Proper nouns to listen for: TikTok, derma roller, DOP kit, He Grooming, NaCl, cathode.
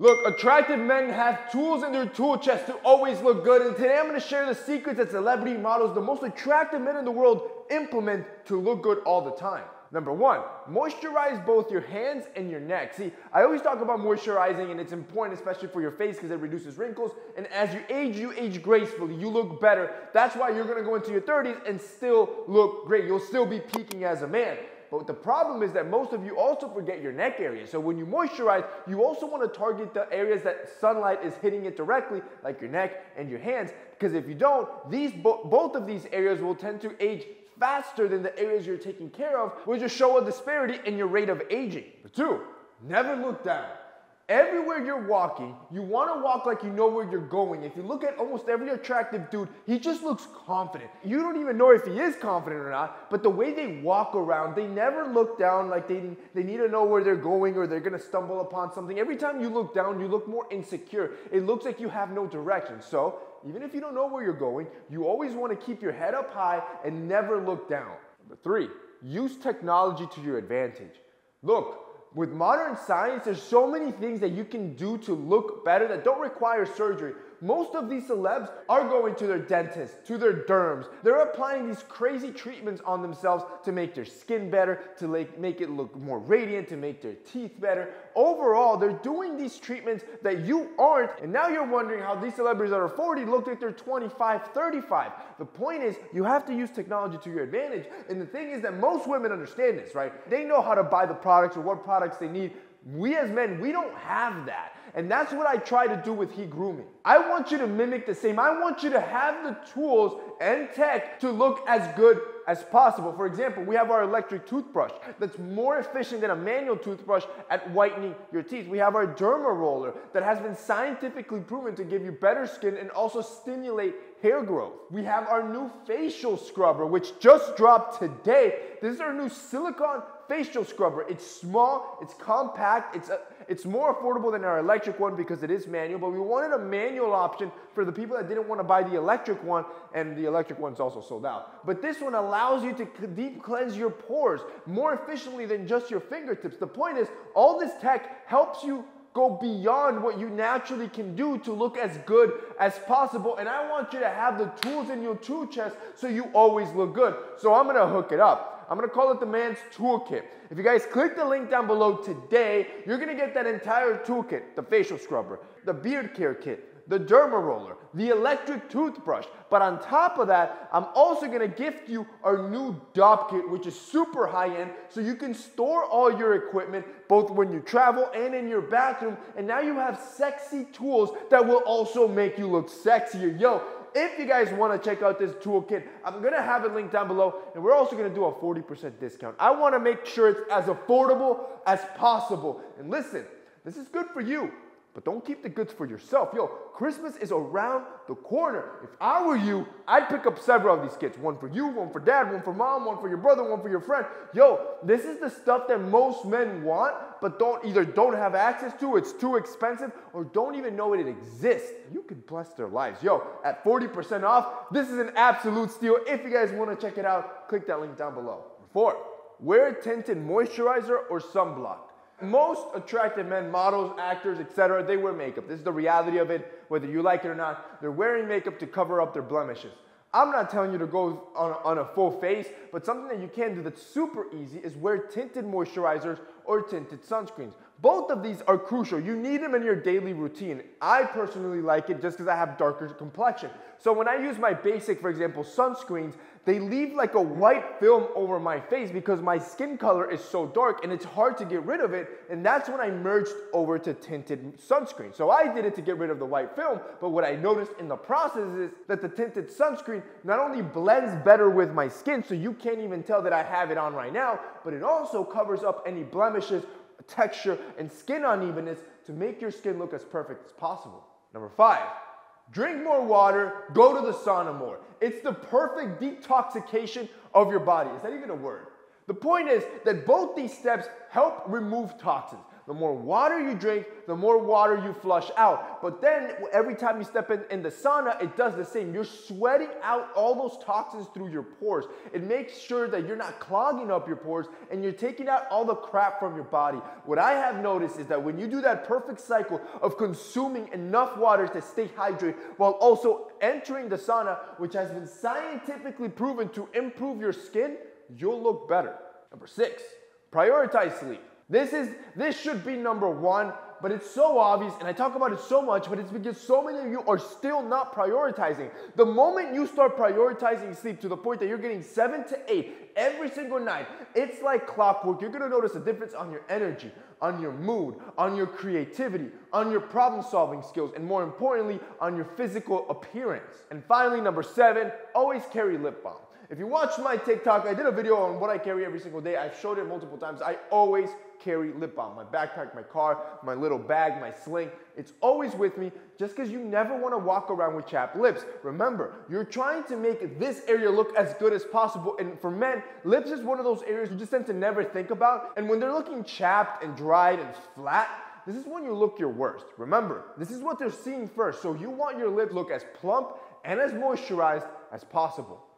Look, attractive men have tools in their tool chest to always look good, and today I'm going to share the secrets that celebrity models, the most attractive men in the world, implement to look good all the time. Number one, moisturize both your hands and your neck. See, I always talk about moisturizing, and it's important especially for your face because it reduces wrinkles, and as you age gracefully, you look better. That's why you're going to go into your 30s and still look great. You'll still be peaking as a man. But the problem is that most of you also forget your neck area. So when you moisturize, you also want to target the areas that sunlight is hitting it directly, like your neck and your hands, because if you don't, both of these areas will tend to age faster than the areas you're taking care of, which will show a disparity in your rate of aging. But two, never look down. Everywhere you're walking, you want to walk like you know where you're going. If you look at almost every attractive dude, he just looks confident. You don't even know if he is confident or not, but the way they walk around, they never look down like they need to know where they're going or they're going to stumble upon something. Every time you look down, you look more insecure. It looks like you have no direction. So even if you don't know where you're going, you always want to keep your head up high and never look down. Number three, use technology to your advantage. Look, with modern science, there's so many things that you can do to look better that don't require surgery. Most of these celebs are going to their dentists, to their derms. They're applying these crazy treatments on themselves to make their skin better, to make it look more radiant, to make their teeth better. Overall, they're doing these treatments that you aren't, and now you're wondering how these celebrities that are 40 look like they're 25, 35. The point is, you have to use technology to your advantage, and the thing is that most women understand this, right? They know how to buy the products or what products they need. We as men, we don't have that. And that's what I try to do with He Grooming. I want you to mimic the same. I want you to have the tools and tech to look as good as possible. For example, we have our electric toothbrush that's more efficient than a manual toothbrush at whitening your teeth. We have our derma roller that has been scientifically proven to give you better skin and also stimulate hair growth. We have our new facial scrubber, which just dropped today. This is our new silicone facial scrubber. It's small, it's compact, it's more affordable than our electric one because it is manual, but we wanted a manual option for the people that didn't want to buy the electric one, and the electric one's also sold out. But this one allows you to deep cleanse your pores more efficiently than just your fingertips. The point is, all this tech helps you go beyond what you naturally can do to look as good as possible, and I want you to have the tools in your tool chest so you always look good. So I'm gonna hook it up. I'm gonna call it the man's toolkit. If you guys click the link down below today, you're gonna get that entire toolkit: the facial scrubber, the beard care kit, the derma roller, the electric toothbrush. But on top of that, I'm also gonna gift you our new DOP kit, which is super high-end, so you can store all your equipment, both when you travel and in your bathroom, and now you have sexy tools that will also make you look sexier. Yo, if you guys want to check out this toolkit, I'm going to have it linked down below, and we're also going to do a 40% discount. I want to make sure it's as affordable as possible. And listen, this is good for you, but don't keep the goods for yourself. Yo, Christmas is around the corner. If I were you, I'd pick up several of these kits. One for you, one for dad, one for mom, one for your brother, one for your friend. Yo, this is the stuff that most men want, but either don't have access to, it's too expensive, or don't even know it exists. You can bless their lives. Yo, at 40% off, this is an absolute steal. If you guys want to check it out, click that link down below. Four, wear a tinted moisturizer or sunblock. Most attractive men, models, actors, etc., they wear makeup. This is the reality of it, whether you like it or not. They're wearing makeup to cover up their blemishes. I'm not telling you to go on a full face, but something that you can do that's super easy is wear tinted moisturizers or tinted sunscreens. Both of these are crucial. You need them in your daily routine. I personally like it just because I have darker complexion. So when I use my basic, for example, sunscreens, they leave like a white film over my face because my skin color is so dark and it's hard to get rid of it, and that's when I merged over to tinted sunscreen. So I did it to get rid of the white film, but what I noticed in the process is that the tinted sunscreen not only blends better with my skin, so you can't even tell that I have it on right now, but it also covers up any blemishes, texture, and skin unevenness to make your skin look as perfect as possible. Number five, drink more water, go to the sauna more. It's the perfect detoxification of your body. Is that even a word? The point is that both these steps help remove toxins. The more water you drink, the more water you flush out. But then every time you step in the sauna, it does the same. You're sweating out all those toxins through your pores. It makes sure that you're not clogging up your pores and you're taking out all the crap from your body. What I have noticed is that when you do that perfect cycle of consuming enough water to stay hydrated while also entering the sauna, which has been scientifically proven to improve your skin, you'll look better. Number 6, prioritize sleep. This should be number 1, but it's so obvious and I talk about it so much, but it's because so many of you are still not prioritizing. The moment you start prioritizing sleep to the point that you're getting 7 to 8 every single night, it's like clockwork. You're gonna notice a difference on your energy, on your mood, on your creativity, on your problem-solving skills, and more importantly, on your physical appearance. And finally, number 7, always carry lip balm. If you watched my TikTok, I did a video on what I carry every single day. I've showed it multiple times. I always carry lip balm. My backpack, my car, my little bag, my sling. It's always with me, just because you never want to walk around with chapped lips. Remember, you're trying to make this area look as good as possible. And for men, lips is one of those areas you just tend to never think about. And when they're looking chapped and dried and flat, this is when you look your worst. Remember, this is what they're seeing first. So you want your lip to look as plump and as moisturized as possible.